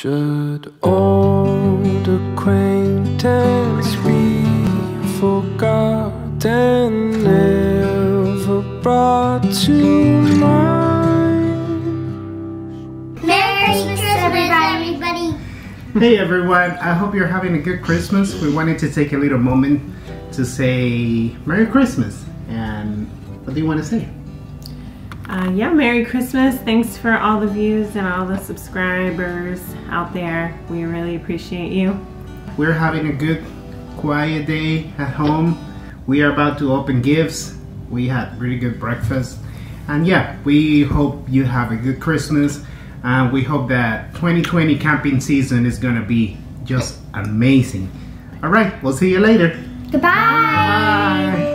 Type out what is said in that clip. Should old acquaintance be forgotten, never brought to mind? Merry Christmas, everybody! Hey everyone, I hope you're having a good Christmas. We wanted to take a little moment to say Merry Christmas. And what do you want to say? Yeah, Merry Christmas. Thanks for all the views and all the subscribers out there. We really appreciate you. We're having a good, quiet day at home. We are about to open gifts. We had really good breakfast. And yeah, we hope you have a good Christmas. And we hope that 2020 camping season is gonna be just amazing. All right, we'll see you later. Goodbye. Bye.